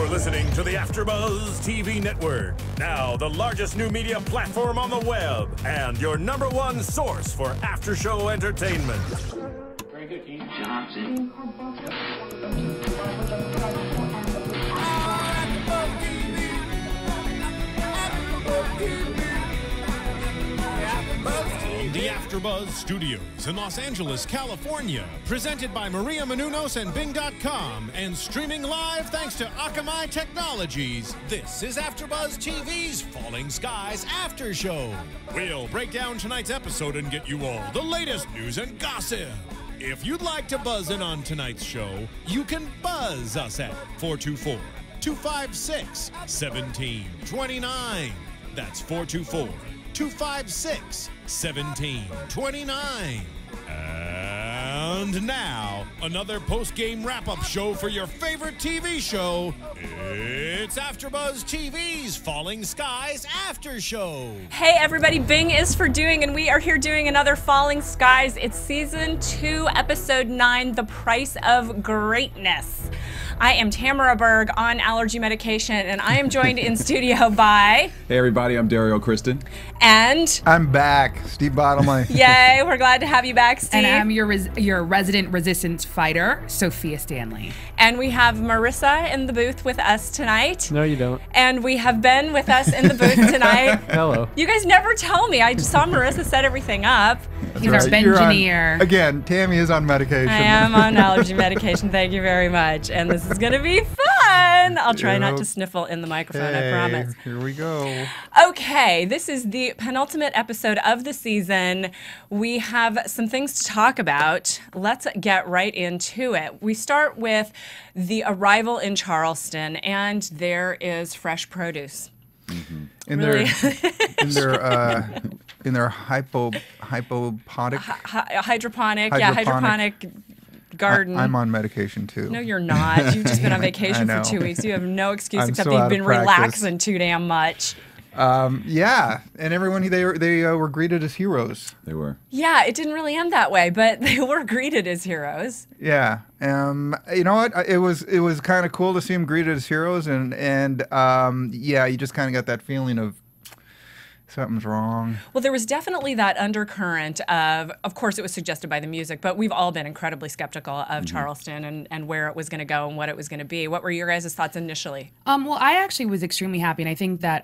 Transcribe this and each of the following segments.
You're listening to the AfterBuzz TV Network, now the largest new media platform on the web, and your #1 source for after-show entertainment. Very good, Dean Johnson. From the AfterBuzz Studios in Los Angeles, California, presented by Maria Menounos and Bing.com, and streaming live thanks to Akamai Technologies, this is AfterBuzz TV's Falling Skies After Show. We'll break down tonight's episode and get you all the latest news and gossip. If you'd like to buzz in on tonight's show, you can buzz us at 424-256-1729. That's 424-256-1729. And now, another post-game wrap-up show for your favorite TV show. It's AfterBuzz TV's Falling Skies After Show. Hey everybody, Bing is for doing, and we are here doing another Falling Skies. It's Season 2, Episode 9, The Price of Greatness. I am Tamara Berg on allergy medication, and I am joined in studio by... Hey everybody, I'm Derrial Christon. And... I'm back, Steve Bottomley. Yay, we're glad to have you back, Steve. And I'm your resident resistance fighter, Sophia Stanley. And we have Marissa in the booth with us tonight. No, you don't. And we have Ben with us in the booth tonight. Hello. You guys never tell me. I just saw Marissa set everything up. That's He's right. Our Bengineer. Again, Tammy is on medication. I am on allergy medication. Thank you very much. And this is going to be fun. I'll try not to sniffle in the microphone, I promise. Here we go. Okay, this is the penultimate episode of the season. We have some things to talk about. Let's get right into it. We start with the arrival in Charleston, and there is fresh produce. Mm-hmm. And really? in their hydroponic garden. I'm on medication too. No, you're not. You've just been on vacation for 2 weeks. You have no excuse except that you've been relaxing too damn much. Yeah, and everyone, they were greeted as heroes. They were. Yeah, it didn't really end that way, but they were greeted as heroes. Yeah, you know what? It was kind of cool to see them greeted as heroes, and yeah, you just kind of got that feeling of something's wrong. Well, there was definitely that undercurrent of course it was suggested by the music, but we've all been incredibly skeptical of Charleston and where it was going to go and what it was going to be. What were your guys' thoughts initially? Well, I actually was extremely happy, and I think that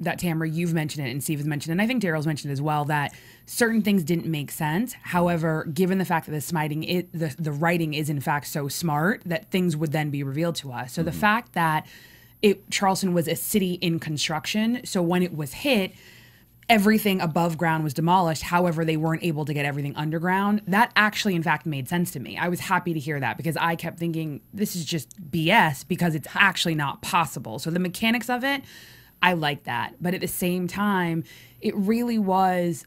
that Tamara, you've mentioned it, and Steve has mentioned it, and I think Darryl's mentioned it as well, that certain things didn't make sense. However, given the fact that the writing is in fact so smart that things would then be revealed to us. So the fact that Charleston was a city in construction, so when it was hit, everything above ground was demolished. However, they weren't able to get everything underground. That actually, in fact, made sense to me. I was happy to hear that because I kept thinking, this is just BS because it's actually not possible. So the mechanics of it, I like that. But at the same time, it really was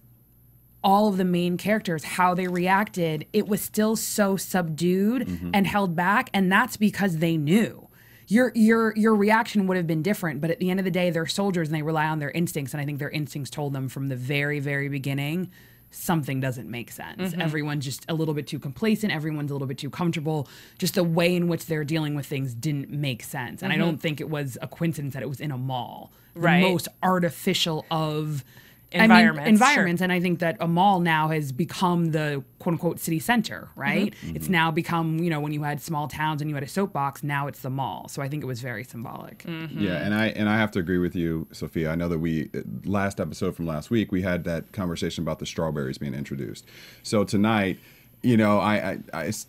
all of the main characters, how they reacted. It was still so subdued and held back, and that's because they knew. Your reaction would have been different, but at the end of the day, they're soldiers and they rely on their instincts, and I think their instincts told them from the very, very beginning, something doesn't make sense. Everyone's just a little bit too complacent, everyone's a little bit too comfortable. Just the way in which they're dealing with things didn't make sense. And I don't think it was a coincidence that it was in a mall. Right. The most artificial of environments, sure. And I think that a mall now has become the quote-unquote city center, right? It's now become, you know, when you had small towns and you had a soapbox, now it's the mall. So I think it was very symbolic. Yeah, and I have to agree with you, Sophia. I know that we, last episode from last week, we had that conversation about the strawberries being introduced. So tonight, you know, I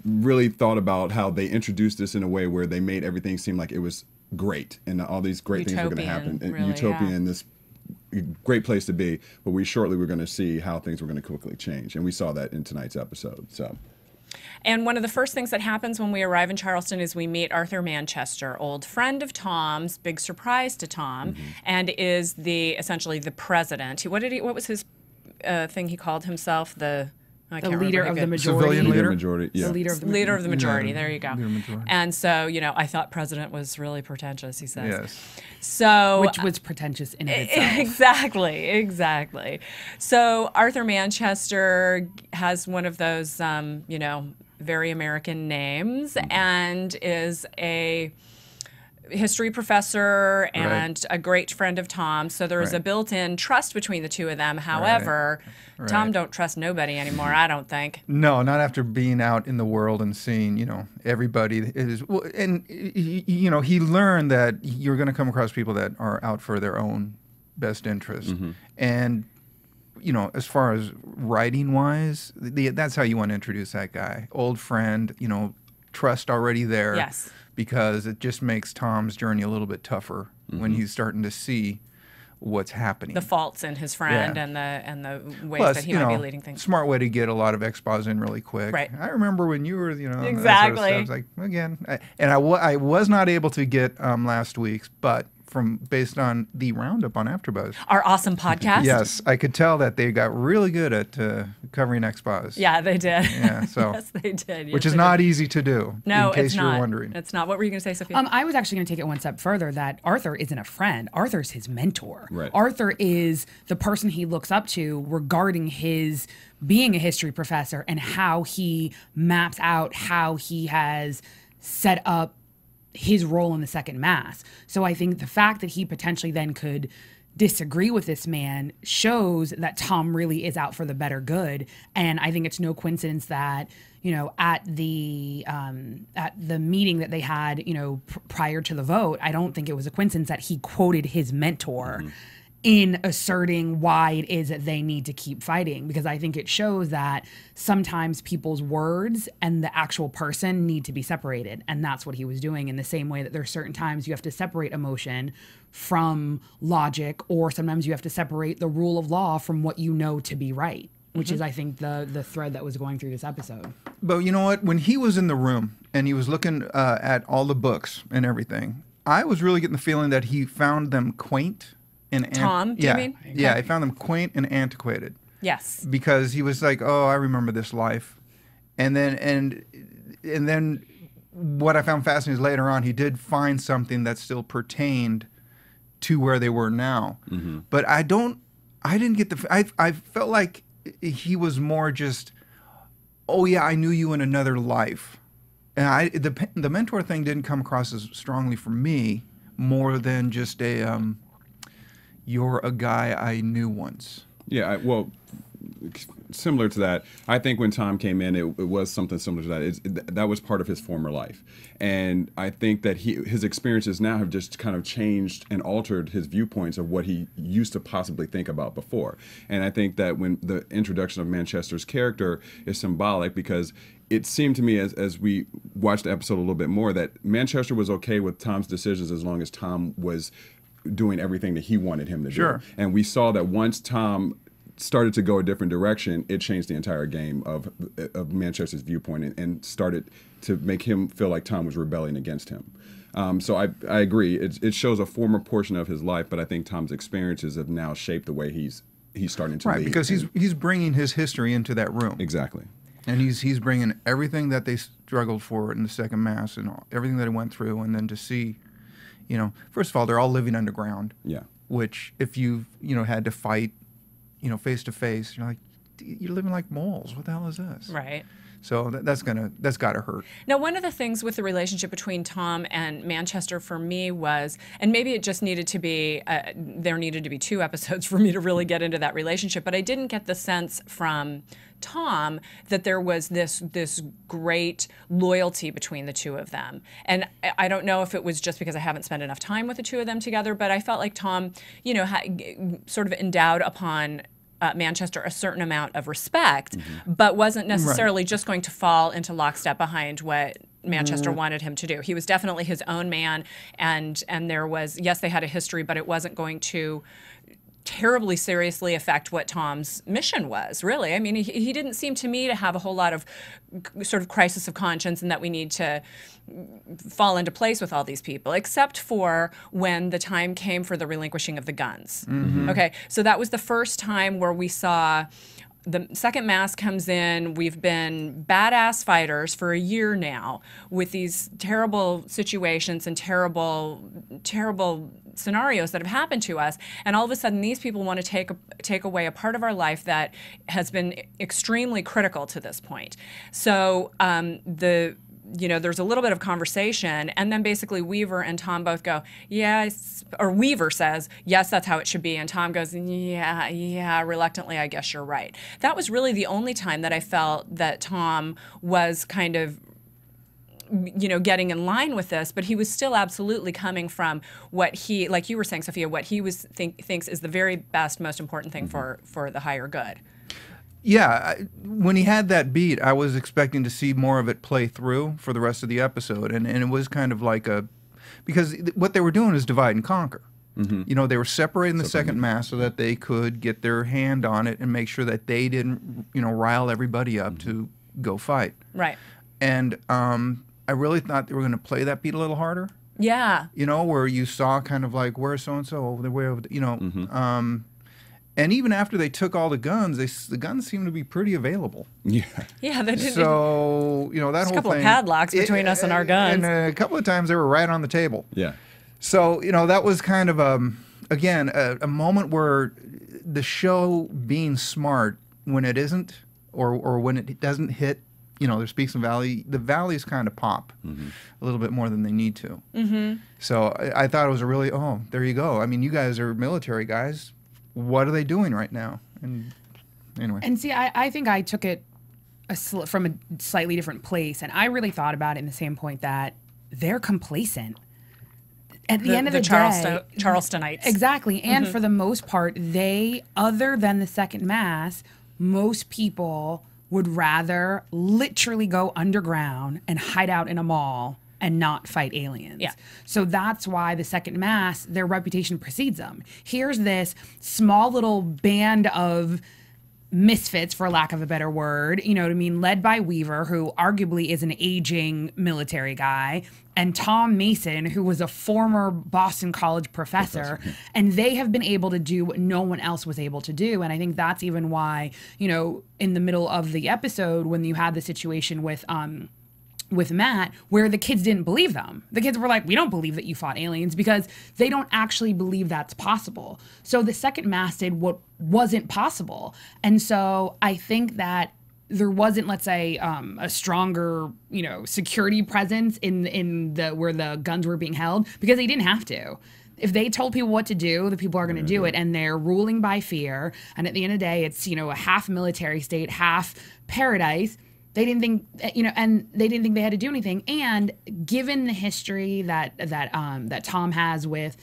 really thought about how they introduced this in a way where they made everything seem like it was great and all these great things were going to happen. And really, utopian, this great place to be, but shortly we're going to see how things were going to quickly change, and we saw that in tonight's episode. So, and one of the first things that happens when we arrive in Charleston is we meet Arthur Manchester, old friend of Tom's, big surprise to Tom, and is essentially the president. What was his thing he called himself? The leader of the majority. Civilian leader. Yeah. The leader of the majority. There you go. And so, you know, I thought president was really pretentious, he says. Yes. So, which was pretentious in itself. Exactly. Exactly. So Arthur Manchester has one of those, you know, very American names, and is a history professor and a great friend of Tom's, so there was a built-in trust between the two of them. However, Tom don't trust nobody anymore, I don't think. No, not after being out in the world and seeing, you know, everybody. And, you know, he learned that you're going to come across people that are out for their own best interest. Mm-hmm. And, you know, as far as writing-wise, that's how you want to introduce that guy. Old friend, you know, trust already there. Yes. Because it just makes Tom's journey a little bit tougher when he's starting to see what's happening. The faults in his friend and the ways that he might be leading things. Smart way to get a lot of expos in really quick. Right. I remember when you were, you know, exactly. Sort of stuff. I was like, again, I was not able to get last week's, but based on the roundup on AfterBuzz, our awesome podcast. Yes, I could tell that they got really good at covering expos. Yeah, they did. Yeah, so yes, they did. Yes, which is not easy to do. No, in case it's not. You're wondering, it's not. What were you going to say, Sophia? I was actually going to take it one step further. That Arthur isn't a friend. Arthur's his mentor. Right. Arthur is the person he looks up to regarding his being a history professor and how he maps out how he has set up his role in the 2nd Mass. So I think the fact that he potentially then could disagree with this man shows that Tom really is out for the better good. And I think it's no coincidence that, you know, at the meeting that they had, you know, prior to the vote, I don't think it was a coincidence that he quoted his mentor in asserting why it is that they need to keep fighting, because I think it shows that sometimes people's words and the actual person need to be separated, and that's what he was doing, in the same way that there are certain times you have to separate emotion from logic, or sometimes you have to separate the rule of law from what you know to be right, which is, I think, the thread that was going through this episode. But you know what? When he was in the room and he was looking at all the books and everything, I was really getting the feeling that he found them quaint. Tom, do you mean? Yeah, I found them quaint and antiquated. Yes. Because he was like, oh, I remember this life. And then and then what I found fascinating is later on he did find something that still pertained to where they were now. But I didn't get the I felt like he was more just, oh yeah, I knew you in another life. And the mentor thing didn't come across as strongly for me, more than just a you're a guy I knew once. Yeah, well, similar to that, I think when Tom came in, it was something similar to that. That was part of his former life. And I think that his experiences now have just kind of changed and altered his viewpoints of what he used to possibly think about before. And I think that when the introduction of Manchester's character is symbolic, because it seemed to me, as we watched the episode a little bit more, that Manchester was okay with Tom's decisions as long as Tom was doing everything that he wanted him to do. And we saw that once Tom started to go a different direction, it changed the entire game of Manchester's viewpoint, and started to make him feel like Tom was rebelling against him. So I agree. It shows a former portion of his life, but I think Tom's experiences have now shaped the way he's starting to lead. Because he's bringing his history into that room. Exactly. And he's bringing everything that they struggled for in the 2nd Mass and all, everything that he went through, and then to see, you know, first of all, they're all living underground. Yeah. Which, if you've, you know, had to fight, you know, face to face, you're like, you're living like moles. What the hell is this? Right. So that's gotta hurt. Now, one of the things with the relationship between Tom and Manchester for me was, and maybe it just needed to be, there needed to be 2 episodes for me to really get into that relationship, but I didn't get the sense from Tom that there was this great loyalty between the two of them. And I don't know if it was just because I haven't spent enough time with the two of them together, but I felt like Tom, you know, sort of endowed upon Manchester a certain amount of respect, but wasn't necessarily just going to fall into lockstep behind what Manchester wanted him to do. He was definitely his own man, and there was, yes, they had a history, but it wasn't going to terribly seriously affect what Tom's mission was, really. I mean, he didn't seem to me to have a whole lot of sort of crisis of conscience, and that we need to fall into place with all these people, except for when the time came for the relinquishing of the guns. Okay, so that was the first time where we saw the 2nd Mass comes in. We've been badass fighters for a year now with these terrible situations and terrible scenarios that have happened to us, and all of a sudden these people want to take away a part of our life that has been extremely critical to this point. So you know, there's a little bit of conversation, and then basically Weaver and Tom both go, yes, or Weaver says, yes, that's how it should be, and Tom goes, yeah, yeah, reluctantly, I guess you're right. That was really the only time that I felt that Tom was kind of, you know, getting in line with this, but he was still absolutely coming from what he, like you were saying, Sophia, what he was thinks is the very best, most important thing for the higher good. Yeah, when he had that beat, I was expecting to see more of it play through for the rest of the episode, and it was kind of like a, because what they were doing is divide and conquer. Mm-hmm. You know, they were separating the second mass so that they could get their hand on it and make sure that they didn't, you know, rile everybody up to go fight. Right. And I really thought they were going to play that beat a little harder. Yeah. You know, where you saw kind of like, where's so-and-so over the way over, you know. Mm-hmm. And even after they took all the guns, the guns seemed to be pretty available. Yeah. Yeah, they didn't. So, you know, that whole thing. There's a couple of padlocks between us and our guns. And a couple of times they were right on the table. Yeah. So, you know, that was kind of, again, a moment where the show being smart when it isn't, or when it doesn't hit, you know, there's peaks and valleys. The valleys kind of pop a little bit more than they need to. So I thought it was a really, oh, there you go. I mean, you guys are military guys. What are they doing right now? And anyway. And see, I think I took it from a slightly different place, and I really thought about it in the same point that they're complacent. At the end of the day, Charlestonites. Exactly. And for the most part, they, other than the second mass, most people would rather literally go underground and hide out in a mall and not fight aliens. Yeah. So that's why the second mass, their reputation precedes them. Here's this small little band of misfits, for lack of a better word, you know what I mean, led by Weaver, who arguably is an aging military guy, and Tom Mason, who was a former Boston College professor. And they have been able to do what no one else was able to do. And I think that's even why, you know, in the middle of the episode, when you had the situation with Matt, where the kids didn't believe them. The kids were like, we don't believe that you fought aliens, because they don't actually believe that's possible. So the second mass did what wasn't possible. And so I think that there wasn't, let's say, a stronger, you know, security presence in where the guns were being held, because they didn't have to. If they told people what to do, the people are going to do it, and they're ruling by fear. And at the end of the day, it's, you know, a half military state, half paradise. They didn't think, you know, and they didn't think they had to do anything. And given the history that Tom has with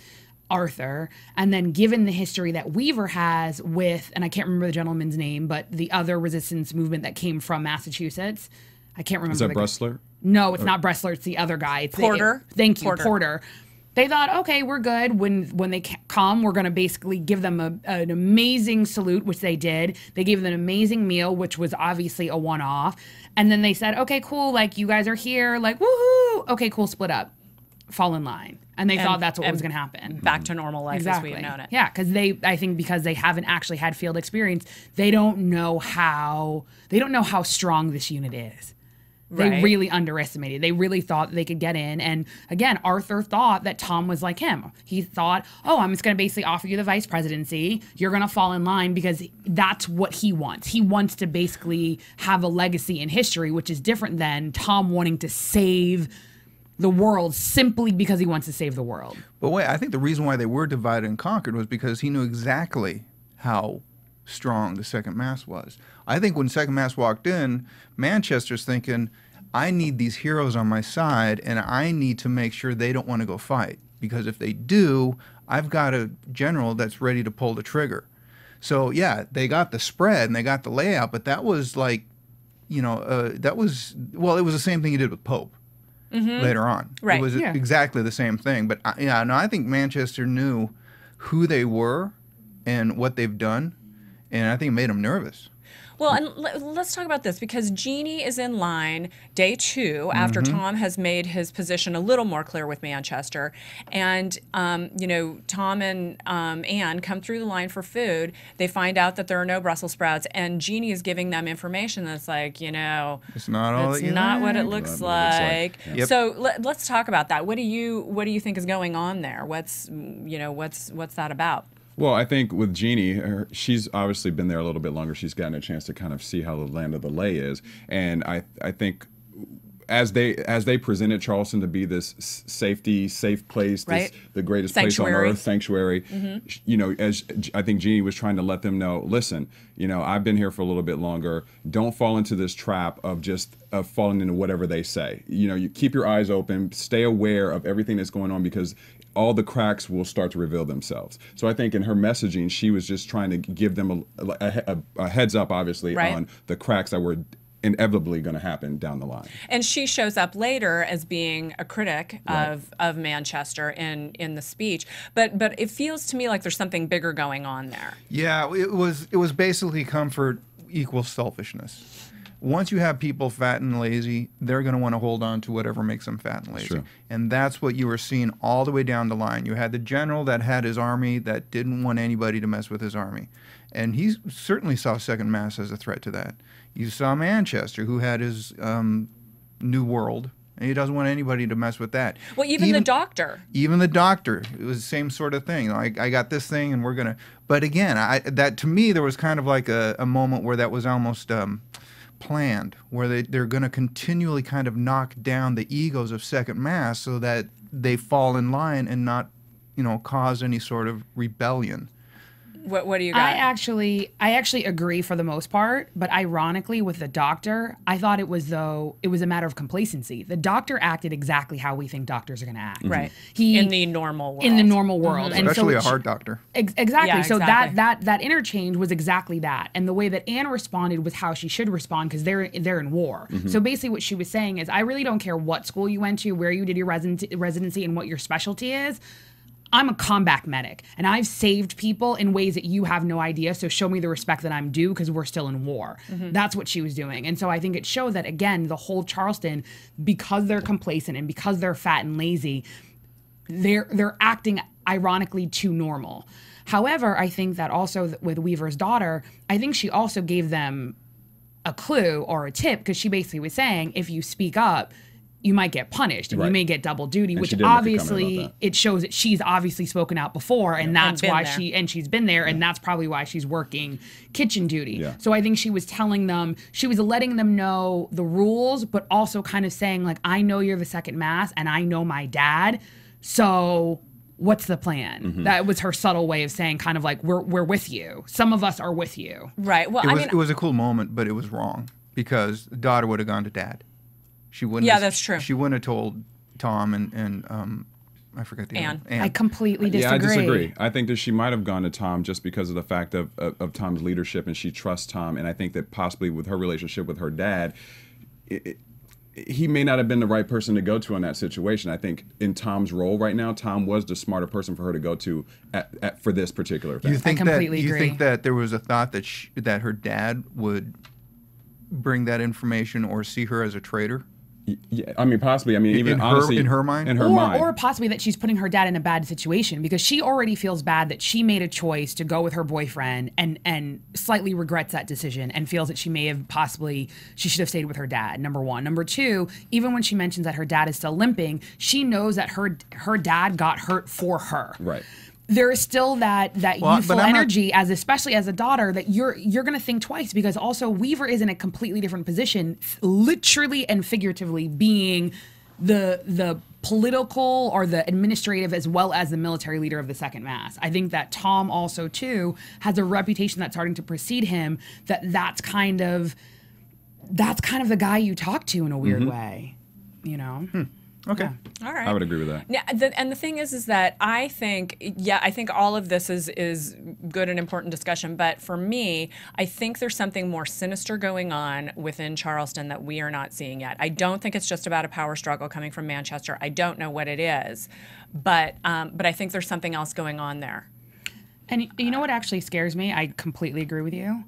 Arthur, and then given the history that Weaver has with, and I can't remember the gentleman's name, but the other resistance movement that came from Massachusetts, I can't remember. Is that Bressler? No, it's not Bressler. It's the other guy. It's Porter. Thank you, Porter. They thought, okay, we're good. When they come, we're going to basically give them an amazing salute, which they did. They gave them an amazing meal, which was obviously a one-off. And then they said, okay, cool, like, you guys are here, like, woohoo, okay, cool, split up, fall in line. And they thought that's what was going to happen. Back to normal life as we've known it. Yeah, because I think because they haven't actually had field experience, they don't know how strong this unit is. They really underestimated. They really thought they could get in. And again, Arthur thought that Tom was like him. He thought, oh, I'm just going to basically offer you the vice presidency. You're going to fall in line, because that's what he wants. He wants to basically have a legacy in history, which is different than Tom wanting to save the world simply because he wants to save the world. But wait, I think the reason why they were divided and conquered was because he knew exactly how strong the second mass was. I think when second mass walked in, Manchester's thinking, I need these heroes on my side, and I need to make sure they don't want to go fight, because if they do, I've got a general that's ready to pull the trigger. So yeah, they got the spread and they got the layout, but that was like, you know, that was, well, it was the same thing he did with Pope later on. Right. It was exactly the same thing. But yeah, no, I think Manchester knew who they were and what they've done. And I think it made him nervous. Well, and let's talk about this, because Jeannie is in line day two after Tom has made his position a little more clear with Manchester. And, you know, Tom and Anne come through the line for food. They find out that there are no Brussels sprouts, and Jeannie is giving them information that's like, you know, it's not all what it looks like. Yeah. Yep. So let's talk about that. What do you think is going on there? What's that about? Well, I think with Jeannie, she's obviously been there a little bit longer. She's gotten a chance to kind of see how the land of the lay is. And I think as they presented Charleston to be this safe place, this, right, the greatest place on earth, sanctuary, mm-hmm, you know, as I think Jeannie was trying to let them know, listen, you know, I've been here for a little bit longer. Don't fall into this trap of just falling into whatever they say. You know, you keep your eyes open, stay aware of everything that's going on, because all the cracks will start to reveal themselves. So I think in her messaging, she was just trying to give them a heads up, obviously, right, on the cracks that were inevitably going to happen down the line. And she shows up later as being a critic, right, of Manchester in the speech, but it feels to me like there's something bigger going on there. Yeah, it was basically comfort equals selfishness. Once you have people fat and lazy, they're going to want to hold on to whatever makes them fat and lazy. Sure. And that's what you were seeing all the way down the line. You had the general that had his army that didn't want anybody to mess with his army. And he certainly saw 2nd Mass as a threat to that. You saw Manchester, who had his new world, and he doesn't want anybody to mess with that. Well, even the doctor. Even the doctor. It was the same sort of thing. You know, I got this thing, and we're going to... But again, that to me, there was kind of like a moment where that was almost... planned, where they're going to continually kind of knock down the egos of 2nd Mass so that they fall in line and not, you know, cause any sort of rebellion. What do you got? I actually agree for the most part, but ironically with the doctor, I thought it was a matter of complacency. The doctor acted exactly how we think doctors are going to act. Mm-hmm. Right. In the normal world. Mm-hmm. And especially so a hard doctor. Exactly. Yeah, so exactly. That interchange was exactly that. And the way that Anne responded was how she should respond, because they're in war. Mm-hmm. So basically what she was saying is, I really don't care what school you went to, where you did your residency, and what your specialty is. I'm a combat medic, and I've saved people in ways that you have no idea, so show me the respect that I'm due, because we're still in war. Mm-hmm. That's what she was doing. And so I think it showed that, again, the whole Charleston, because they're complacent and because they're fat and lazy, they're acting ironically too normal. However, I think that also with Weaver's daughter, I think she also gave them a clue or a tip, because she basically was saying, if you speak up, you might get punished, and right, you may get double duty, and which obviously it shows that she's obviously spoken out before, and yeah, that's why she's been there, yeah, and that's probably why she's working kitchen duty. Yeah. So I think she was telling them, she was letting them know the rules, but also kind of saying, like, I know you're the 2nd Mass, and I know my dad, so what's the plan? Mm-hmm. That was her subtle way of saying, kind of like, we're with you. Some of us are with you. Right. Well, I mean, it was a cool moment, but it was wrong, because the daughter would have gone to dad. She wouldn't. Yeah, that's true. She wouldn't have told Tom and I forget the name. Anne. I completely disagree. Yeah, I disagree. I think that she might have gone to Tom just because of the fact of Tom's leadership, and she trusts Tom. And I think that possibly with her relationship with her dad, he may not have been the right person to go to in that situation. I think in Tom's role right now, Tom was the smarter person for her to go to for this particular thing. I completely agree. You think that there was a thought that that her dad would bring that information or see her as a traitor? Yeah, I mean, possibly. I mean, even honestly, in her mind? Or possibly that she's putting her dad in a bad situation, because she already feels bad that she made a choice to go with her boyfriend and slightly regrets that decision and feels that she may have possibly, she should have stayed with her dad, number one. Number two, even when she mentions that her dad is still limping, she knows that her dad got hurt for her. Right. There is still that youthful energy, especially as a daughter, that you're going to think twice, because also Weaver is in a completely different position, literally and figuratively being the political or the administrative as well as the military leader of the 2nd Mass. I think that Tom also too has a reputation that's starting to precede him. That's kind of the guy you talk to in a weird mm-hmm. way, you know. Hmm. Okay. Yeah. All right. I would agree with that. Yeah, and the thing is that I think, yeah, I think all of this is good and important discussion, but for me, I think there's something more sinister going on within Charleston that we are not seeing yet. I don't think it's just about a power struggle coming from Manchester. I don't know what it is, but I think there's something else going on there. And you know what actually scares me? I completely agree with you,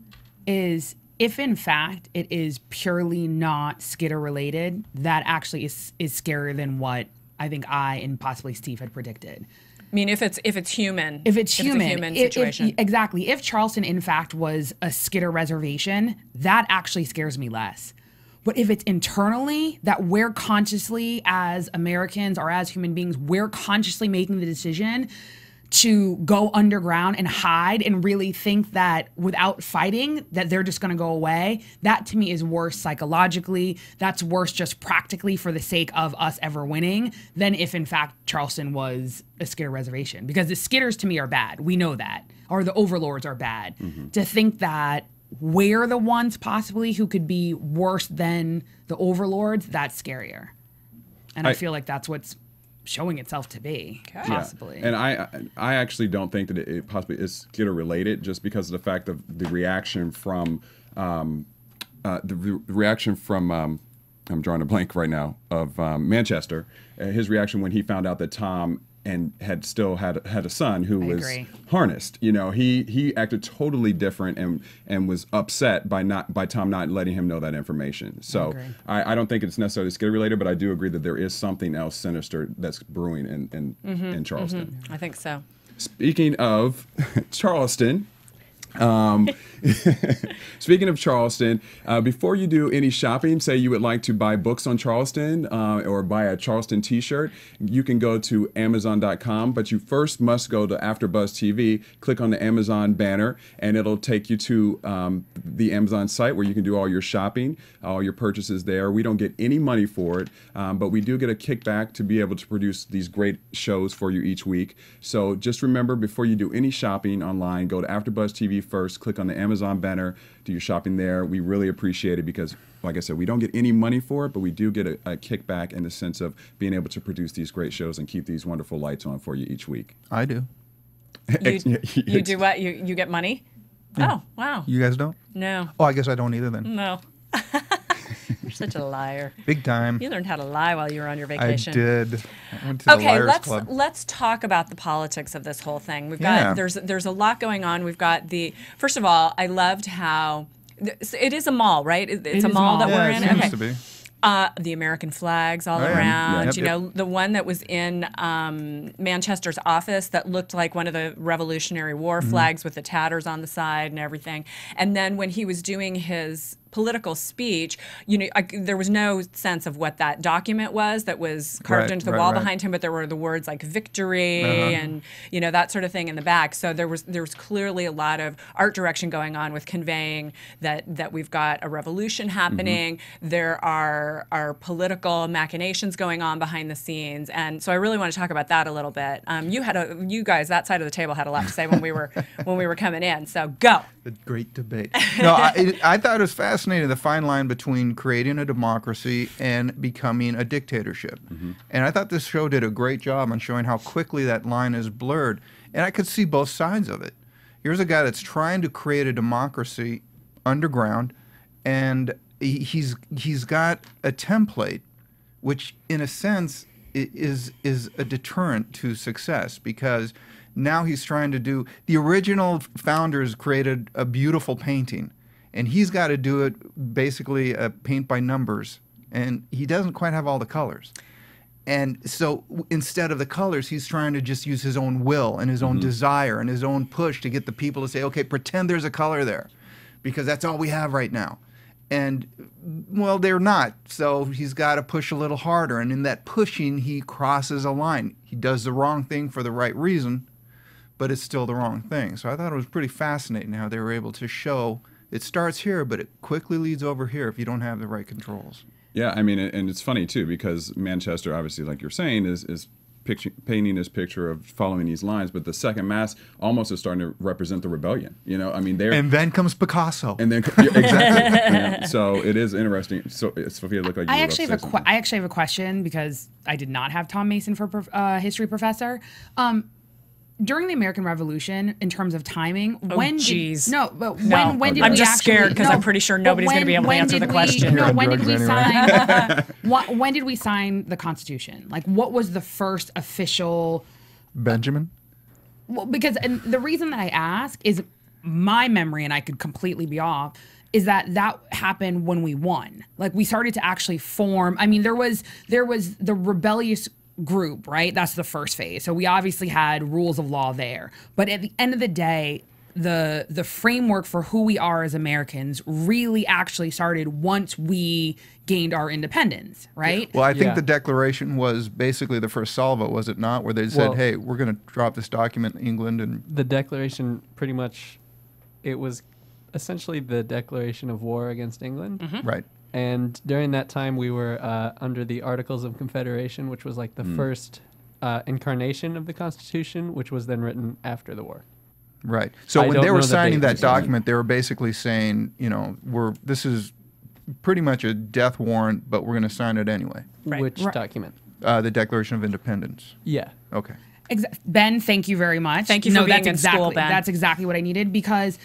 is if in fact it is purely not Skidder related, that actually is scarier than what I think I and possibly Steve had predicted. I mean, if it's a human situation. Exactly. If Charleston in fact was a Skidder reservation, that actually scares me less. But if it's internally, that we're consciously as Americans or as human beings, we're consciously making the decision to go underground and hide and really think that without fighting that they're just going to go away, that to me is worse psychologically. That's worse just practically for the sake of us ever winning than if in fact Charleston was a Skidder reservation, because the Skidders to me are bad. We know that. Or the overlords are bad. Mm-hmm. To think that we're the ones possibly who could be worse than the overlords, that's scarier. And I feel like that's what's showing itself to be, possibly. Yeah. And I actually don't think that it possibly is Skidder related, just because of the fact of the reaction from I'm drawing a blank right now of Manchester, his reaction when he found out that Tom had a son who was harnessed. You know, he acted totally different and was upset by Tom not letting him know that information. So I don't think it's necessarily Skidder related, but I do agree that there is something else sinister that's brewing in Charleston. Mm-hmm. I think so. Speaking of Charleston. Speaking of Charleston, before you do any shopping, say you would like to buy books on Charleston or buy a Charleston t-shirt, you can go to Amazon.com, but you first must go to AfterBuzz TV, click on the Amazon banner, and it'll take you to the Amazon site where you can do all your shopping, all your purchases there. We don't get any money for it, but we do get a kickback to be able to produce these great shows for you each week. So just remember, before you do any shopping online, go to AfterBuzz TV first, click on the Amazon banner, do your shopping there. We really appreciate it because, like I said, we don't get any money for it, but we do get a kickback in the sense of being able to produce these great shows and keep these wonderful lights on for you each week. I do. You do what? You get money? Yeah. Oh, wow. You guys don't? No. Oh, I guess I don't either then. No. You're such a liar. Big time. You learned how to lie while you were on your vacation. I did. I went to the Liars Club. Okay, let's talk about the politics of this whole thing. We've got there's a lot going on. We've got the first of all, I loved how it is a mall, right? It's a mall that we're in. It seems to be. The American flags all around. Yep, you know, the one that was in Manchester's office that looked like one of the Revolutionary War flags with the tatters on the side and everything. And then when he was doing his political speech, you know, there was no sense of what that document was that was carved into the wall behind him, but there were the words like victory and, you know, that sort of thing in the back. So there was clearly a lot of art direction going on with conveying that we've got a revolution happening. There are political machinations going on behind the scenes. And so I really want to talk about that a little bit. You guys that side of the table had a lot to say when we were coming in. So go. The great debate. No, I thought it was fascinating. The fine line between creating a democracy and becoming a dictatorship. And I thought this show did a great job on showing how quickly that line is blurred. And I could see both sides of it. Here's a guy that's trying to create a democracy underground, and he's got a template, which in a sense is a deterrent to success, because now he's trying to do... The original founders created a beautiful painting, and he's got to do it basically paint by numbers, and he doesn't quite have all the colors. And so instead of the colors, he's trying to just use his own will and his own desire and his own push to get the people to say, okay, pretend there's a color there, because that's all we have right now. And, well, they're not, so he's got to push a little harder, and in that pushing, he crosses a line. He does the wrong thing for the right reason, but it's still the wrong thing. So I thought it was pretty fascinating how they were able to show... It starts here, but it quickly leads over here if you don't have the right controls. Yeah, I mean, and it's funny, too, because Manchester, obviously, like you're saying, is painting this picture of following these lines, but the Second Mass almost is starting to represent the rebellion. You know, I mean, they're... And then comes Picasso. And then... Yeah, exactly. Yeah. So it is interesting. So, Sophia, looked like you I actually have a question, because I did not have Tom Mason for history professor. During the American Revolution, in terms of timing, I'm just scared because I'm pretty sure nobody's going to be able to answer the question. No, when did we sign the Constitution? Like, what was the first official? Benjamin. Well, because and the reason that I ask is my memory, and I could completely be off, is that happened when we won. Like, we started to actually form. I mean, there was the rebellious group, right? That's the first phase. So we obviously had rules of law there. But at the end of the day, the framework for who we are as Americans really actually started once we gained our independence, right? Well, I think the Declaration was basically the first salvo, was it not? Where they said, hey, we're going to drop this document in England. And the Declaration pretty much, it was essentially the declaration of war against England. Mm-hmm. Right. And during that time, we were under the Articles of Confederation, which was like the first incarnation of the Constitution, which was then written after the war. Right. So when they were signing that document, they were basically saying, you know, this is pretty much a death warrant, but we're going to sign it anyway. Right. Which document? The Declaration of Independence. Yeah. Okay. Ben, thank you very much. Thank you for being in school, Ben. That's exactly what I needed, because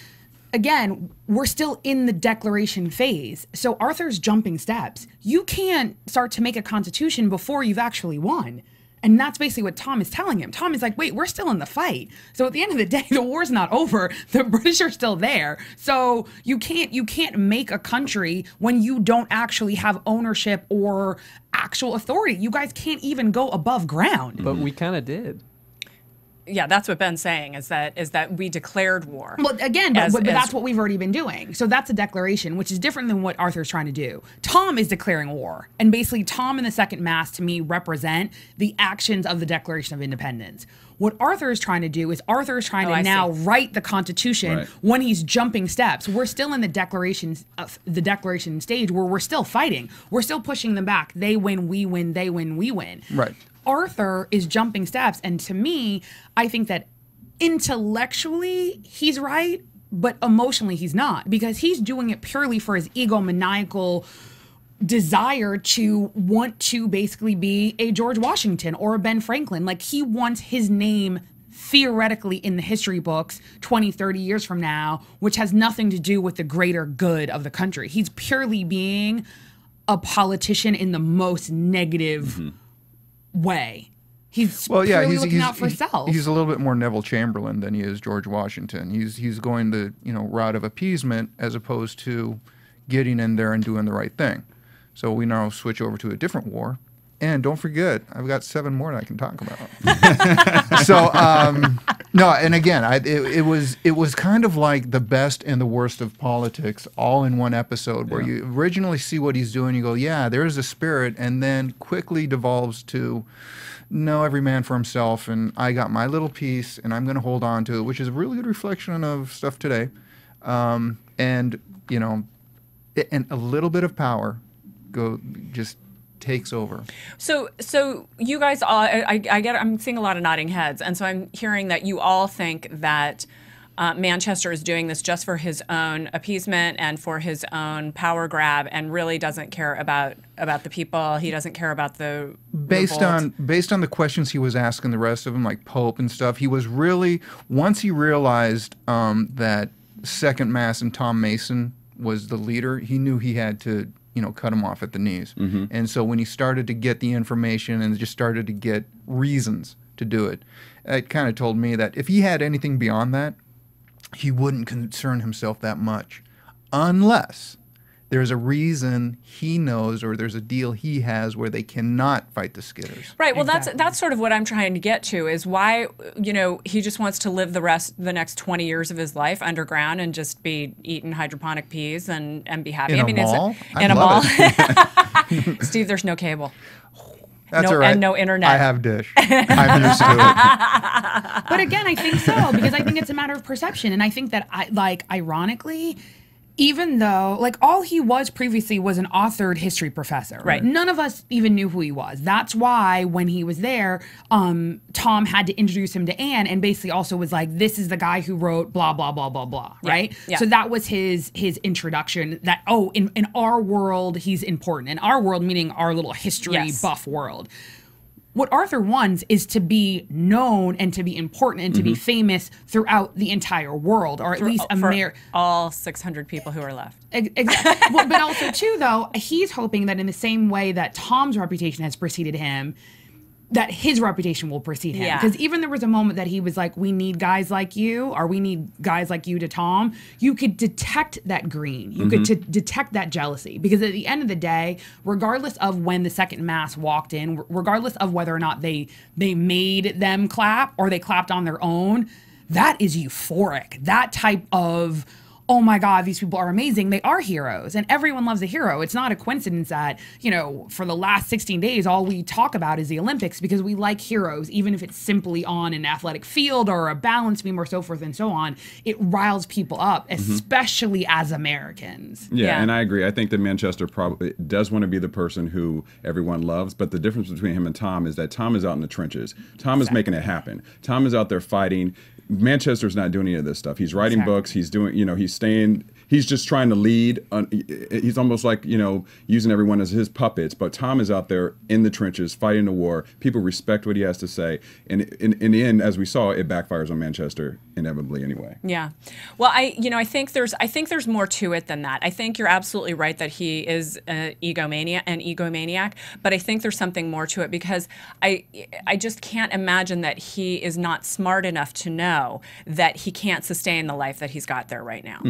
again, we're still in the declaration phase. So Arthur's jumping steps. You can't start to make a constitution before you've actually won. And that's basically what Tom is telling him. Tom is like, wait, we're still in the fight. So at the end of the day, the war's not over. The British are still there. So you can't make a country when you don't actually have ownership or actual authority. You guys can't even go above ground. But we kind of did. Yeah, that's what Ben's saying, is that we declared war. Well, again, but that's what we've already been doing. So that's a declaration, which is different than what Arthur's trying to do. Tom is declaring war. And basically, Tom and the 2nd Mass, to me, represent the actions of the Declaration of Independence. What Arthur is trying to do is Arthur is trying to now write the Constitution when he's jumping steps. We're still in the declaration stage where we're still fighting. We're still pushing them back. They win, we win, they win, we win. Right. Arthur is jumping steps, and to me, I think that intellectually he's right, but emotionally he's not, because he's doing it purely for his egomaniacal desire to want to basically be a George Washington or a Ben Franklin. Like, he wants his name theoretically in the history books 20, 30 years from now, which has nothing to do with the greater good of the country. He's purely being a politician in the most negative way. He's looking out for self. He's a little bit more Neville Chamberlain than he is George Washington. He's going the route of appeasement as opposed to getting in there and doing the right thing. So we now switch over to a different war. And don't forget, I've got 7 more that I can talk about. So no, and again, it was kind of like the best and the worst of politics all in one episode, where you originally see what he's doing, you go, yeah, there is a spirit, and then quickly devolves to, no, every man for himself, and I got my little piece, and I'm going to hold on to it, which is a really good reflection of stuff today, and and a little bit of power just takes over. So you guys all, I'm seeing a lot of nodding heads, and so I'm hearing that you all think that Manchester is doing this just for his own appeasement and for his own power grab, and really doesn't care about the people. He doesn't care about the based on the questions he was asking the rest of them, like Pope and stuff. He was really, once he realized that 2nd Mass and Tom Mason was the leader, he knew he had to cut him off at the knees. And so when he started to get the information and just started to get reasons to do it, it kind of told me that if he had anything beyond that, he wouldn't concern himself that much, unless there's a reason he knows, or there's a deal he has where they cannot fight the Skidders. Right. Well, that's sort of what I'm trying to get to, is why, he just wants to live the next 20 years of his life underground and just be eating hydroponic peas and be happy. I mean, in a mall. Steve, there's no cable. That's all right. And no internet. I have Dish. I'm used to it. But again, I think so, because I think it's a matter of perception, and I think that ironically, even though, like, all he was previously was an authored history professor. Right. None of us even knew who he was. That's why when he was there, Tom had to introduce him to Anne, and basically also was like, this is the guy who wrote blah, blah, blah, blah, blah, right? Yeah. So that was his introduction, that, oh, in our world, he's important. In our world, meaning our little history buff world. What Arthur wants is to be known and to be important and to be famous throughout the entire world, or at least all 600 people who are left. Exactly. Well, but also too, though, he's hoping that in the same way that Tom's reputation has preceded him, that his reputation will precede him. Because even there was a moment that he was like, we need guys like you, or we need guys like you to Tom. You could detect that green. You could detect that jealousy. Because at the end of the day, regardless of when the 2nd Mass walked in, regardless of whether or not they made them clap or they clapped on their own, that is euphoric. That type of, oh my God, these people are amazing. They are heroes, and everyone loves a hero. It's not a coincidence that, you know, for the last 16 days, all we talk about is the Olympics, because we like heroes, even if it's simply on an athletic field or a balance beam or so forth and so on. It riles people up, especially as Americans. Yeah, and I agree. I think that Manchester probably does want to be the person who everyone loves, but the difference between him and Tom is that Tom is out in the trenches. Tom is making it happen. Tom is out there fighting. Manchester's not doing any of this stuff. He's writing books. He's doing, you know, he's staying, he's just trying to lead. He's almost like, you know, using everyone as his puppets. But Tom is out there in the trenches fighting the war. People respect what he has to say. And in the end, as we saw, it backfires on Manchester inevitably anyway. Yeah. Well, I think there's more to it than that. I think you're absolutely right that he is an egomaniac, but I think there's something more to it, because I just can't imagine that he is not smart enough to know that he can't sustain the life that he's got there right now.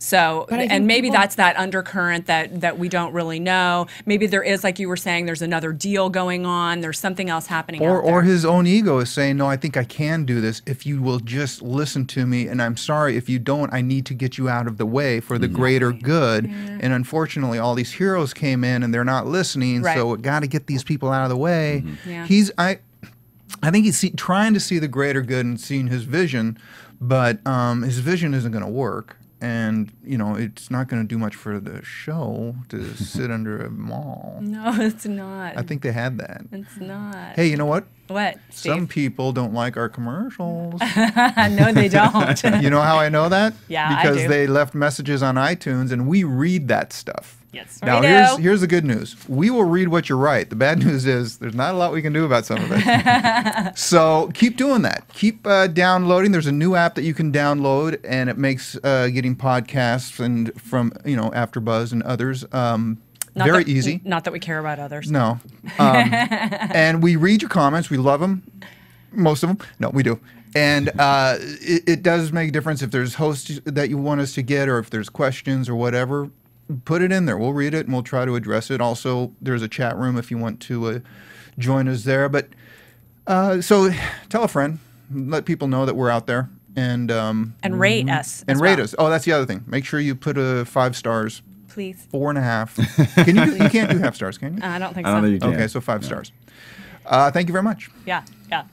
So, and maybe that's that undercurrent that we don't really know. Maybe there is, like you were saying, there's another deal going on. There's something else happening. Or his own ego is saying, no, I think I can do this if you will just listen to me. And I'm sorry if you don't. I need to get you out of the way for the greater good. And unfortunately, all these heroes came in and they're not listening. So we got to get these people out of the way. I think he's trying to see the greater good and seeing his vision, but his vision isn't going to work. And, you know, it's not going to do much for the show to sit under a mall. No, it's not. I think they had that. It's not. Hey, you know what? What, Steve? Some people don't like our commercials. No, they don't. You know how I know that? Yeah, because I do. They left messages on iTunes, and we read that stuff. Yes. Now, here's the good news. We will read what you write. The bad news is there's not a lot we can do about some of it. So keep doing that. Keep downloading. There's a new app that you can download, and it makes getting podcasts and from, you know, AfterBuzz and others very easy. Not that we care about others. No. And we read your comments. We love them. Most of them. No, we do. And it does make a difference if there's hosts that you want us to get, or if there's questions or whatever. Put it in there. We'll read it and we'll try to address it. Also, there's a chat room if you want to join us there. But so tell a friend, let people know that we're out there, and rate us and rate us. Oh, that's the other thing. Make sure you put 5 stars, please. 4.5. Can you? You can't do half stars, can you? I don't think so. I don't think you can. Okay, so 5 stars. Thank you very much. Yeah. Yeah.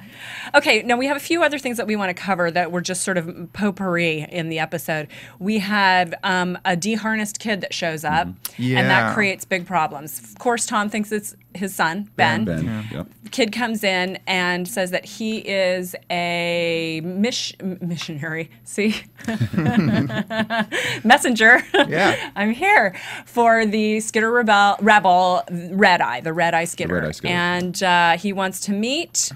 Okay, now we have a few other things that we want to cover that were just sort of potpourri in the episode. We have a deharnessed kid that shows up, and that creates big problems. Of course, Tom thinks it's his son, Ben. Kid comes in and says that he is a missionary. See? Messenger. Yeah. I'm here for the Skitter Rebel Red Eye, the Red Eye Skitter. The Red Eye Skitter. And he wants to meet...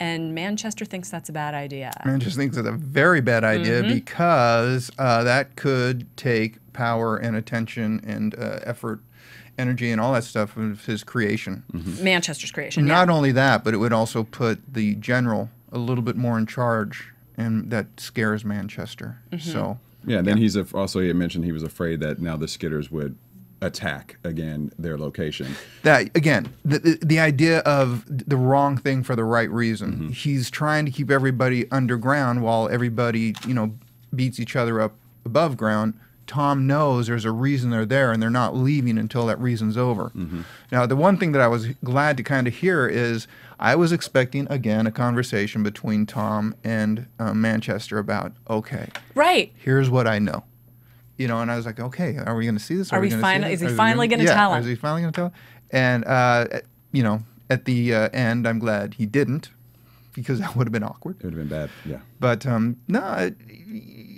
And Manchester thinks that's a bad idea. Manchester thinks that's a very bad idea because that could take power and attention and effort, energy, and all that stuff of his creation. Manchester's creation. Not only that, but it would also put the general a little bit more in charge, and that scares Manchester. So yeah, and then he's also, he had mentioned he was afraid that now the Skitters would attack again their location. That again, the idea of the wrong thing for the right reason. He's trying to keep everybody underground while everybody, you know, beats each other up above ground. Tom knows there's a reason they're there, and they're not leaving until that reason's over. Now, the one thing that I was glad to kind of hear is I was expecting, again, a conversation between Tom and Manchester about, okay, here's what I know. You know, and I was like, okay, are we going to see this? Is he finally going to tell? And, you know, at the end, I'm glad he didn't, because that would have been awkward. It would have been bad, yeah. But, no,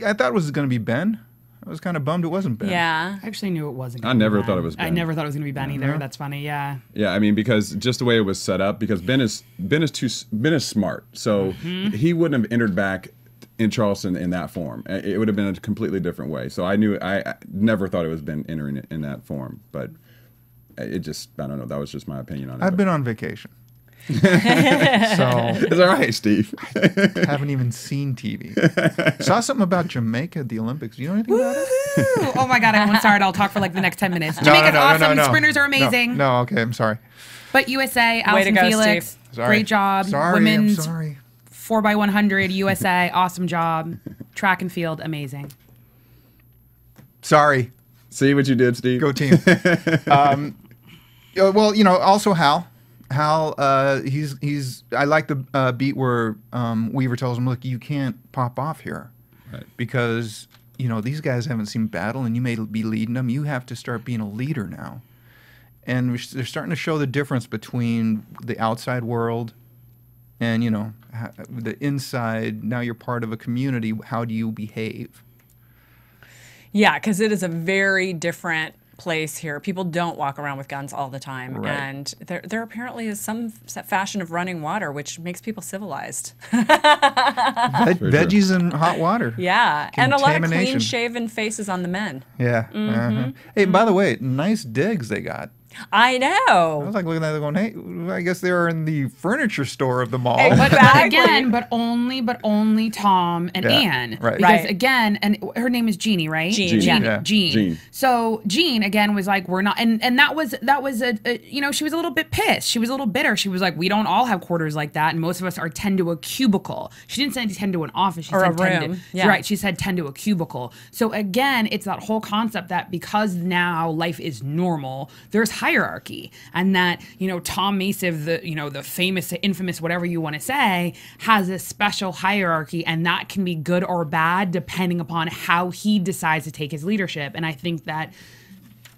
I thought it was going to be Ben. I was kind of bummed it wasn't Ben. Yeah. I actually knew it wasn't Ben. I never thought it was Ben. I never thought it was going to be Ben either. That's funny, yeah. Yeah, I mean, because just the way it was set up, because Ben is smart, so he wouldn't have entered back in Charleston in that form. It would have been a completely different way. So I knew, I never thought it was Ben entering it in that form, but it just, I don't know, that was just my opinion on it. I've been on vacation. So it's all right, Steve. I haven't even seen TV. Saw something about Jamaica at the Olympics. Do you know anything about it? Oh my God, I'm sorry. I'll talk for like the next 10 minutes. Jamaica's awesome. Sprinters are amazing. No, okay, I'm sorry. But USA, Allison Felix, great job. Sorry, I'm sorry. 4x100 USA, awesome job. Track and field, amazing. Sorry. See what you did, Steve. Go team. Well, you know, also Hal. Hal, he's. I like the beat where Weaver tells him, "Look, you can't pop off here, right, because you know these guys haven't seen battle, and you may be leading them. You have to start being a leader now." And they're starting to show the difference between the outside world and you know the inside. Now you're part of a community. How do you behave? Yeah, because it is a very different place here. People don't walk around with guns all the time, right, and there apparently is some fashion of running water, which makes people civilized. Veggies and hot water. Yeah, and a lot of clean-shaven faces on the men. Yeah. Mm-hmm. Uh-huh. Hey, by the way, nice digs they got. I know. I was like looking at them going, hey, I guess they're in the furniture store of the mall. Exactly. But again, but only Tom and Anne. Right. Because again, and her name is Jeannie, right? Jean. So Jean again was like, we're not, and that was a you know, she was a little bit pissed. She was a little bitter. She was like, we don't all have quarters like that, and most of us are 10 to a cubicle. She didn't say 10 to an office. She or said a 10 room. To, yeah. Right. She said 10 to a cubicle. So again, it's that whole concept that because now life is normal, there's hierarchy, and that you know Tom Masiv, the you know the famous, infamous, whatever you want to say, has a special hierarchy, and that can be good or bad depending upon how he decides to take his leadership. And I think that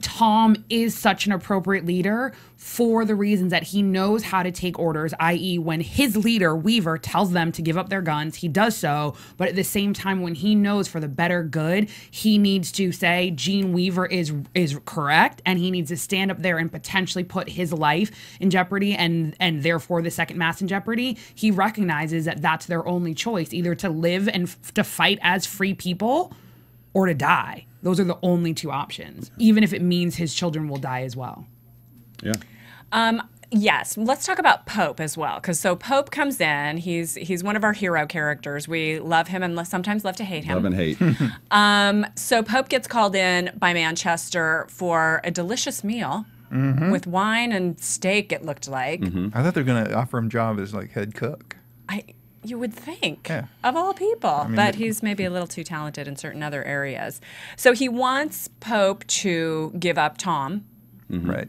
Tom is such an appropriate leader for the reasons that he knows how to take orders, i.e. when his leader, Weaver, tells them to give up their guns, he does so, but at the same time, when he knows for the better good, he needs to say, Gene Weaver is correct, and he needs to stand up there and potentially put his life in jeopardy, and therefore the 2nd Mass in jeopardy. He recognizes that that's their only choice, either to live and to fight as free people or to die. Those are the only two options, even if it means his children will die as well. Yeah. Yes. Let's talk about Pope as well, because so Pope comes in. He's one of our hero characters. We love him and sometimes love to hate him. Love and hate. So Pope gets called in by Manchester for a delicious meal. Mm-hmm. With wine and steak, it looked like. Mm-hmm. I thought they were going to offer him job as like head cook. You would think, yeah, of all people, I mean, but he's maybe a little too talented in certain other areas. So he wants Pope to give up Tom. Mm-hmm. Right.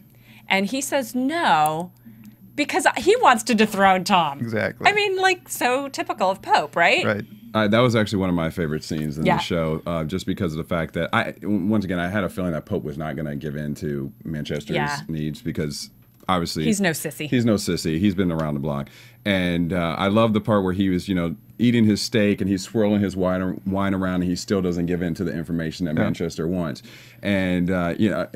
And he says no because he wants to dethrone Tom. Exactly. I mean, like, so typical of Pope, right? Right. That was actually one of my favorite scenes in the show, just because of the fact that, once again, I had a feeling that Pope was not going to give in to Manchester's needs because... Obviously, he's no sissy. He's no sissy. He's been around the block. And I love the part where he was, you know, eating his steak and he's swirling his wine around, and he still doesn't give in to the information that Manchester wants. And, you know,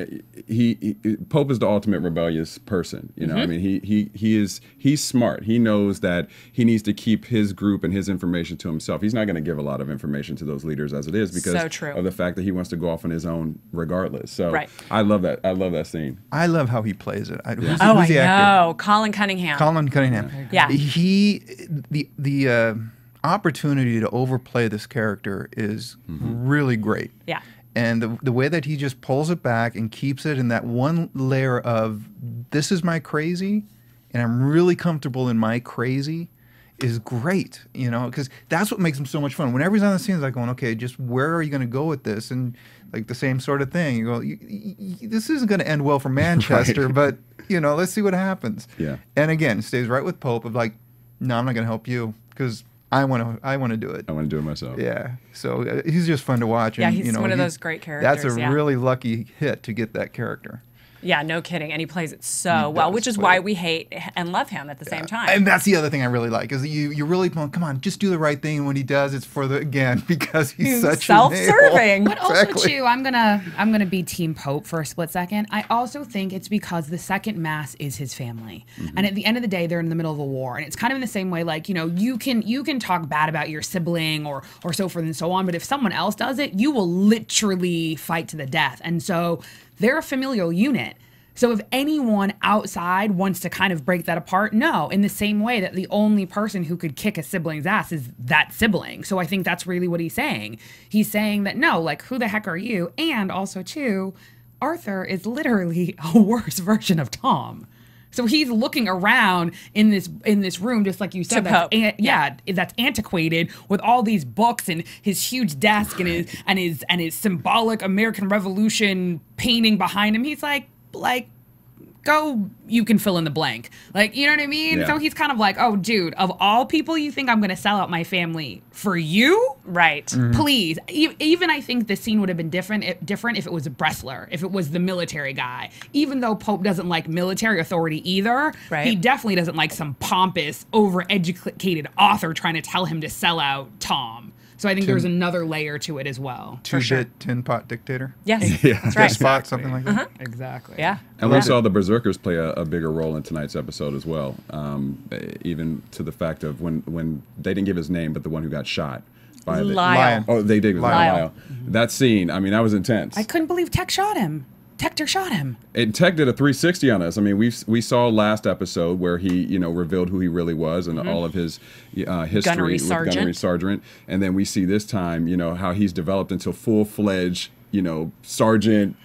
Pope is the ultimate rebellious person. You know, I mean, he's smart. He knows that he needs to keep his group and his information to himself. He's not going to give a lot of information to those leaders as it is because of the fact that he wants to go off on his own regardless. So I love that. I love that scene. I love how he plays it. Who's the actor? Colin Cunningham. Colin Cunningham. Yeah. The opportunity to overplay this character is really great. Yeah. And the way that he just pulls it back and keeps it in that one layer of this is my crazy and I'm really comfortable in my crazy is great, you know, because that's what makes him so much fun. Whenever he's on the scene, it's like going, okay, just where are you going to go with this? And like the same sort of thing. You go, this isn't going to end well for Manchester, but, you know, let's see what happens. Yeah. And again, it stays right with Pope of like, no, I'm not going to help you because... I want to do it. I want to do it myself. Yeah. So he's just fun to watch. And, yeah, he's one of those great characters. That's a really lucky hit to get that character. Yeah, no kidding. And he plays it so well, which is why we hate and love him at the same time. And that's the other thing I really like is that you really come on, just do the right thing. And when he does, it's for the because he's such self-serving. But also too, I'm gonna be Team Pope for a split second. I also think it's because the 2nd Mass is his family, and at the end of the day, they're in the middle of a war, and it's kind of in the same way. Like you can talk bad about your sibling or so forth and so on, but if someone else does it, you will literally fight to the death, and so. They're a familial unit. So if anyone outside wants to kind of break that apart, no, in the same way that the only person who could kick a sibling's ass is that sibling. So I think that's really what he's saying. He's saying that, no, like, who the heck are you? And also, too, Arthur is literally a worse version of Tom. So he's looking around in this room, just like you said. That's antiquated, with all these books and his huge desk and his symbolic American Revolution painting behind him. He's like, go, you can fill in the blank. Like, you know what I mean? Yeah. So he's kind of like, oh, dude, of all people, you think I'm going to sell out my family for you? Right. Mm-hmm. Please. Even I think the scene would have been different if it was a wrestler, if it was the military guy. Even though Pope doesn't like military authority either, right. He definitely doesn't like some pompous, overeducated author trying to tell him to sell out Tom. So I think there's another layer to it as well. Two-bit tin-pot dictator? Yes. Yeah. That's right. Spot, something like that? Uh-huh. Exactly. Yeah. And we saw the Berserkers play a bigger role in tonight's episode as well, even to the fact of when they didn't give his name, but the one who got shot. By Lyle. Oh, they did. Lyle. Mm-hmm. That scene, I mean, that was intense. I couldn't believe Tech shot him. Tector shot him. And Tech did a 360 on us. I mean, we saw last episode where he, you know, revealed who he really was and all of his history with Gunnery Sergeant. And then we see this time, you know, how he's developed into full-fledged, you know, sergeant.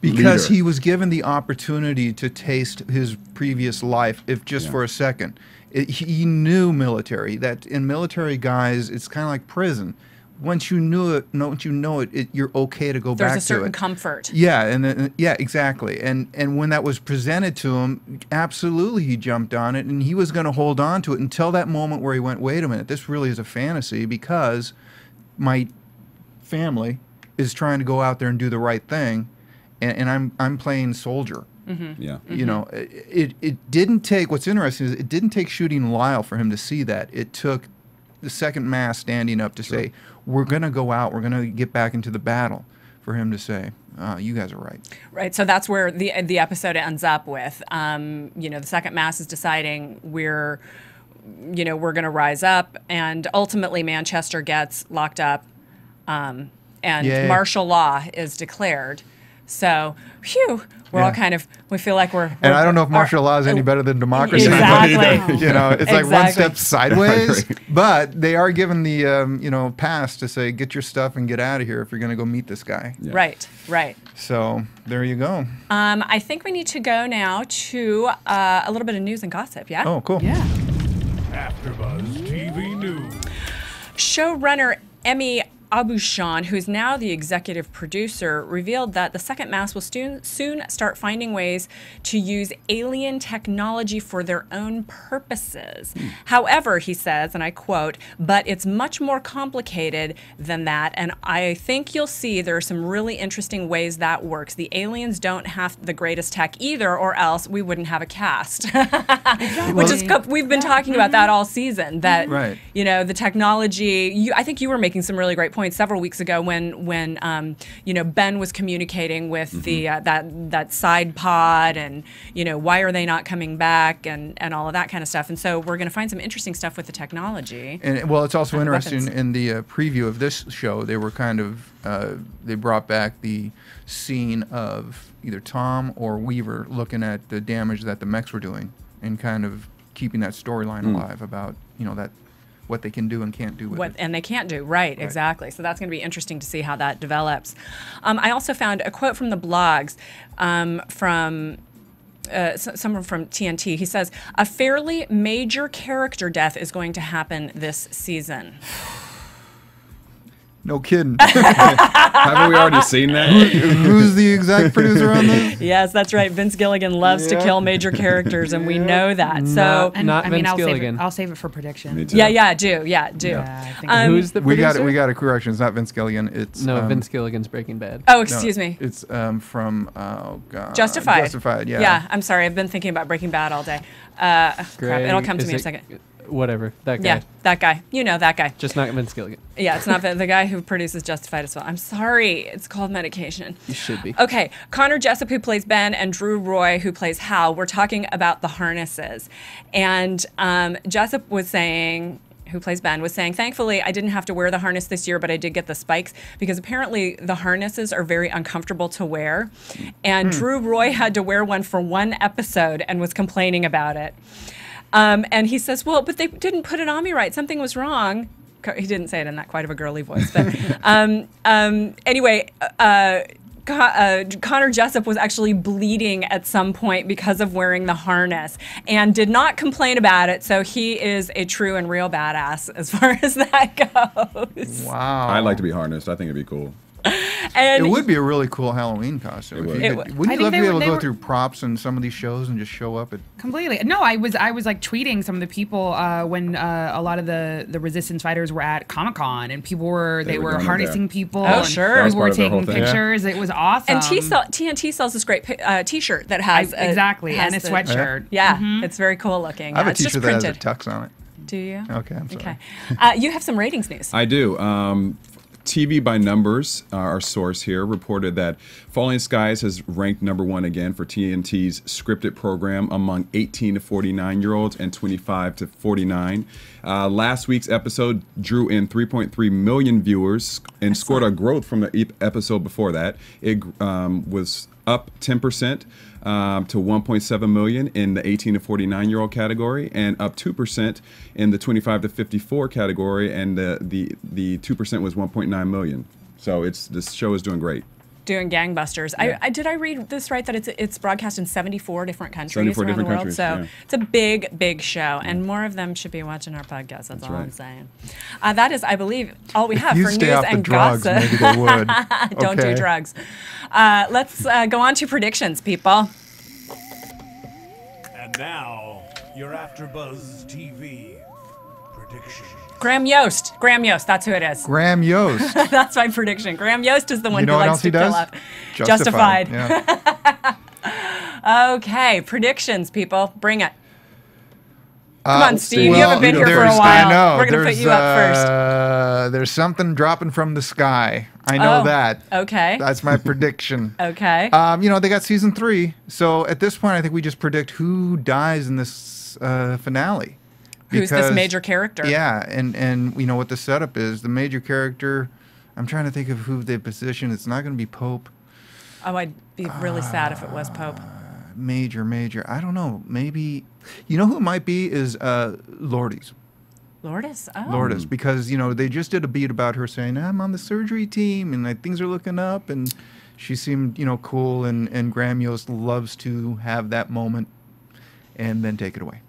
Because leader. He was given the opportunity to taste his previous life, if just for a second. He knew military. That in military guys, it's kind of like prison. Once you knew it, you're okay to go back to it. There's a certain comfort. Yeah, exactly. And when that was presented to him, absolutely he jumped on it, and he was going to hold on to it until that moment where he went, wait a minute, this really is a fantasy because my family is trying to go out there and do the right thing, and I'm playing soldier. Mm-hmm. Yeah. Mm-hmm. You know, it didn't take. What's interesting is it didn't take shooting Lyle for him to see that. It took the 2nd Mass standing up to say, we're going to go out, we're going to get back into the battle, for him to say, you guys are right. Right, so that's where the episode ends up with. You know, the 2nd Mass is deciding we're going to rise up, and ultimately Manchester gets locked up, and martial law is declared. So, phew, we're all kind of, we feel like we're... And I don't know if martial law is any better than democracy. Exactly. You know, it's like one step sideways, but they are given the, you know, pass to say, get your stuff and get out of here if you're going to go meet this guy. Yeah. Right, right. So, there you go. I think we need to go now to a little bit of news and gossip, yeah? Oh, cool. Yeah. AfterBuzz TV News. Showrunner Emmy Abushan, who's now the executive producer, revealed that the 2nd Mass will soon start finding ways to use alien technology for their own purposes. However, he says, and I quote, but it's much more complicated than that, and I think you'll see there are some really interesting ways that works. The aliens don't have the greatest tech either, or else we wouldn't have a cast. Exactly. Which is, we've been talking about that all season, that, you know, the technology, I think you were making some really great points several weeks ago when you know, Ben was communicating with the that side pod, and you know, why are they not coming back, and all of that kind of stuff. And so we're going to find some interesting stuff with the technology. And well, it's also interesting in the preview of this show, they were kind of they brought back the scene of either Tom or Weaver looking at the damage that the mechs were doing, and kind of keeping that storyline alive about, you know, that what they can do and can't do with it. And they can't do, right, exactly. So that's going to be interesting to see how that develops. I also found a quote from the blogs from someone from TNT. He says, a fairly major character death is going to happen this season. No kidding. Haven't we already seen that? Who's the exact producer on this? Yes, that's right. Vince Gilligan loves to kill major characters, and we know that. So, Vince Gilligan. I'll save it for prediction. Me too. Yeah, do. Yeah, who's the producer? We got a correction. It's not Vince Gilligan. It's Vince Gilligan's Breaking Bad. Oh, excuse me. It's from Justified. Justified. Yeah. Yeah. I'm sorry. I've been thinking about Breaking Bad all day. Crap. It'll come to me in a second. Whatever, that guy. Yeah, that guy. You know, that guy. Just not Vince Gilligan. Yeah, it's not the guy who produces Justified as well. I'm sorry. It's called medication. You should be. Okay, Connor Jessup, who plays Ben, and Drew Roy, who plays Hal, we're talking about the harnesses. And Jessup was saying, who plays Ben, was saying, thankfully, I didn't have to wear the harness this year, but I did get the spikes, because apparently the harnesses are very uncomfortable to wear. And Drew Roy had to wear one for one episode and was complaining about it. And he says, well, but they didn't put it on me right. Something was wrong. He didn't say it in that quite of a girly voice. But anyway, Connor Jessup was actually bleeding at some point because of wearing the harness and did not complain about it. So he is a true and real badass as far as that goes. Wow. I'd like to be harnessed. I think it'd be cool. And it would be a really cool Halloween costume. Wouldn't you love to be able to go through props and some of these shows and just show up at... Completely. No, I was like tweeting some of the people when a lot of the resistance fighters were at Comic-Con, and people were they were harnessing people. Oh, sure. We were taking pictures. Yeah. It was awesome. And TNT sells this great T-shirt that has a sweatshirt. Yeah, it's very cool looking. I have a T-shirt that has a tux on it. Do you? Okay, I'm sorry. Okay. You have some ratings news. I do. TV by Numbers, our source here, reported that Falling Skies has ranked #1 again for TNT's scripted program among 18 to 49-year-olds and 25 to 49. Last week's episode drew in 3.3 million viewers and scored a growth from the episode before that. It was up 10% to 1.7 million in the 18 to 49-year-old category, and up 2% in the 25 to 54 category, and the 2% was 1.9 million. So this show is doing great. Doing gangbusters. Yeah. Did I read this right, that it's broadcast in 74 different countries around the world? So yeah. It's a big, big show, and more of them should be watching our podcast. That's all right. I'm saying. That is, I believe, all we have for news and gossip. Maybe they would. Don't do drugs. Let's go on to predictions, people. And now, your AfterBuzz TV predictions. Graham Yost. Graham Yost. That's who it is. Graham Yost. That's my prediction. Graham Yost is the one who likes to kill up. Justified. Yeah. Okay. Predictions, people. Bring it. Come on, Steve. Well, you haven't been here for a while. I know, we're going to put you up first. There's something dropping from the sky. I know that. Okay. That's my prediction. Okay. You know, they got season 3. So at this point, I think we just predict who dies in this finale. Because, who's this major character? Yeah, and you know what the setup is. The major character, I'm trying to think of who they position. It's not going to be Pope. Oh, I'd be really sad if it was Pope. Major. I don't know. Maybe, you know who it might be is Lourdes. Lourdes? Oh. Lourdes, because, you know, they just did a beat about her saying, I'm on the surgery team, and like, things are looking up, and she seemed, you know, cool, and Graham Yost loves to have that moment. And then take it away.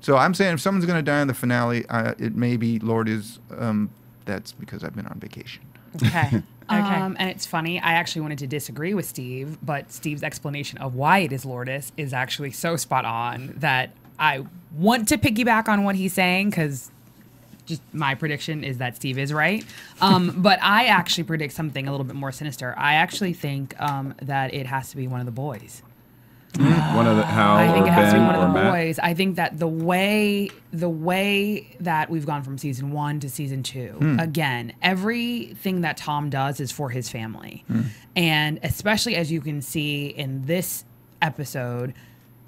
So I'm saying if someone's going to die in the finale, it may be Lourdes. That's because I've been on vacation. Okay. And it's funny, I actually wanted to disagree with Steve, but Steve's explanation of why it is Lourdes is actually so spot on that I want to piggyback on what he's saying, because just my prediction is that Steve is right. But I actually predict something a little bit more sinister. I actually think that it has to be one of the boys. One of the I think it has to be one of the boys. I think that the way that we've gone from season 1 to season 2, again, everything that Tom does is for his family, and especially as you can see in this episode,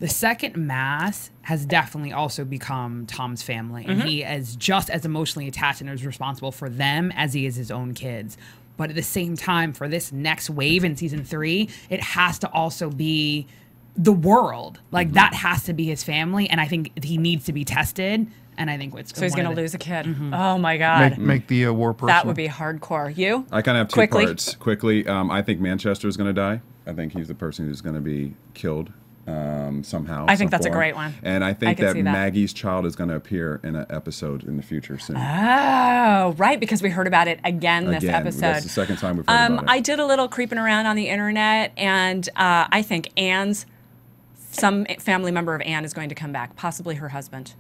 the 2nd Mass has definitely also become Tom's family, and he is just as emotionally attached and is responsible for them as he is his own kids. But at the same time, for this next wave in season 3, it has to also be the world. Like, that has to be his family, and I think he needs to be tested, and I think it's... So he's going to lose a kid. Oh, my God. Make the war person. That would be hardcore. You? I kind of have two parts. Quickly, I think Manchester is going to die. I think he's the person who's going to be killed somehow. I think that's a great one. And I think that Maggie's child is going to appear in an episode in the future soon. Oh, right, because we heard about it again this episode. That's the second time we've heard about it. I did a little creeping around on the internet, and I think some family member of Anne is going to come back, possibly her husband.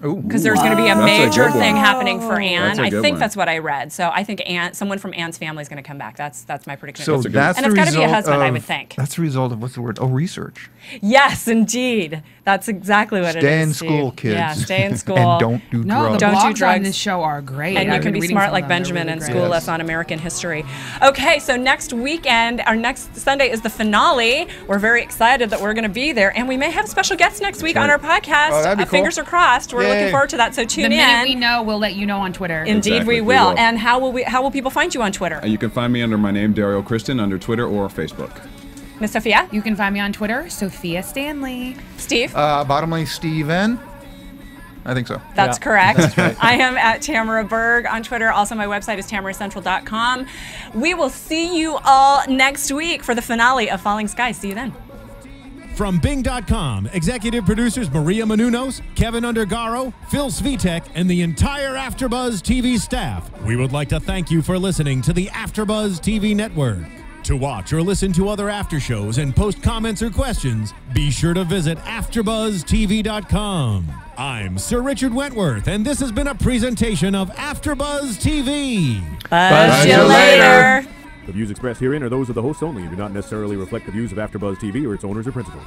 Because there's going to be a major thing happening for Anne. I think that's what I read. So I think someone from Anne's family is going to come back. That's my prediction. So that's and it's got to be a husband, I would think. That's the result of, what's the word? Oh, research. Yes, indeed. That's exactly what it is. Stay in school, kids. Yeah, stay in school. And don't do drugs. No, the blogs on this show are great. And you can be smart like Benjamin and school us on American history. Okay, so next weekend, our next Sunday is the finale. We're very excited that we're going to be there. And we may have special guests next week on our podcast. Oh, that'd be cool. Fingers are crossed. We're looking forward to that, so tune in. The minute we know, we'll let you know on Twitter. Indeed, exactly, we will. And how will people find you on Twitter? You can find me under my name, Derrial Christon, under Twitter or Facebook. Miss Sophia? You can find me on Twitter, Sophia Stanley. Steve? Bottomley Steven. I think so. That's correct. That's right. I am at Tamara Berg on Twitter. Also, my website is tamaracentral.com. We will see you all next week for the finale of Falling Skies. See you then. From Bing.com, executive producers Maria Menounos, Kevin Undergaro, Phil Svitek, and the entire AfterBuzz TV staff, we would like to thank you for listening to the AfterBuzz TV network. To watch or listen to other after shows and post comments or questions, be sure to visit AfterBuzzTV.com. I'm Sir Richard Wentworth, and this has been a presentation of AfterBuzz TV. Buzz you later. The views expressed herein are those of the hosts only and do not necessarily reflect the views of AfterBuzz TV or its owners or principals.